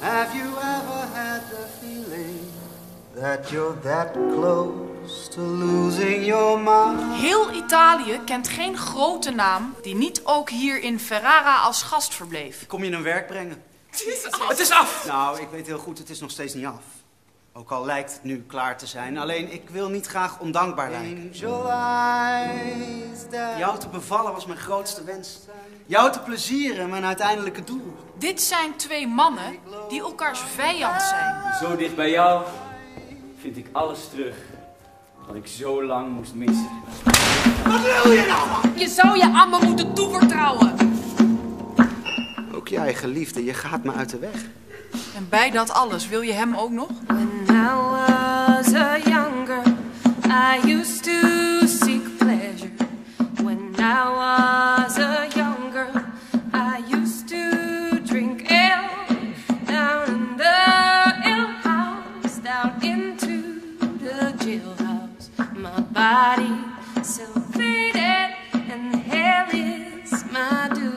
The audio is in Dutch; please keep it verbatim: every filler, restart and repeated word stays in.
Have you ever had the feeling that you're that close to losing your mind? Heel Italië kent geen grote naam die niet ook hier in Ferrara als gast verbleef. Kom je een werk brengen? Het is af. Het is af! Nou, ik weet heel goed, het is nog steeds niet af. Ook al lijkt het nu klaar te zijn, alleen ik wil niet graag ondankbaar lijken. Jou te bevallen was mijn grootste wens. Jou te plezieren mijn uiteindelijke doel. Dit zijn twee mannen die elkaars vijand zijn. Zo dicht bij jou vind ik alles terug wat ik zo lang moest missen. Wat wil je nou, man? Je zou je aan me moeten toevertrouwen. Ook je eigen liefde, je gaat me uit de weg. En bij dat alles wil je hem ook nog? When I was a young girl, I used to seek pleasure. When I was a young girl, I used to drink ale down in the ale house, down into the jailhouse. My body so faded and the hair is my doom.